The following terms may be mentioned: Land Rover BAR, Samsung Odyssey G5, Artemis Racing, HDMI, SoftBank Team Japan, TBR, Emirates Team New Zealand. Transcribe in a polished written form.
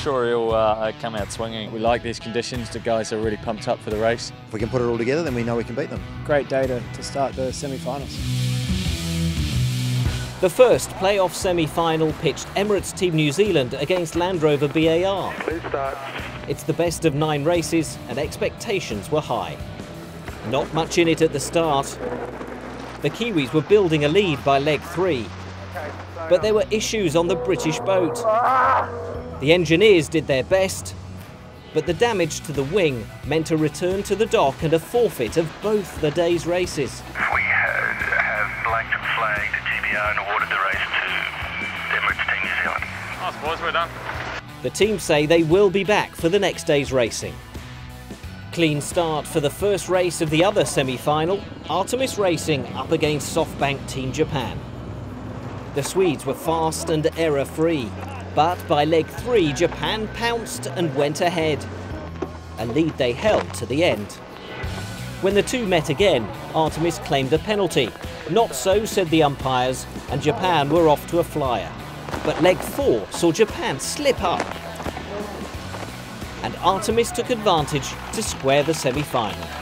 sure he'll come out swinging. We like these conditions. The guys are really pumped up for the race. If we can put it all together, then we know we can beat them. Great day to start the semi-finals. The first playoff semi-final pitched Emirates Team New Zealand against Land Rover BAR. Please start. It's the best of 9 races and expectations were high. Not much in it at the start. The Kiwis were building a lead by leg 3. But there were issues on the British boat. The engineers did their best, but the damage to the wing meant a return to the dock and a forfeit of both the day's races. We have blanked and flagged TBR and awarded the race to Emirates Team New Zealand. I suppose we're done. The team say they will be back for the next day's racing. Clean start for the first race of the other semi-final, Artemis Racing up against SoftBank Team Japan. The Swedes were fast and error-free, but by leg 3 Japan pounced and went ahead. A lead they held to the end. When the two met again, Artemis claimed a penalty. Not so, said the umpires, and Japan were off to a flyer. But leg 4 saw Japan slip up. And Artemis took advantage to square the semi-final.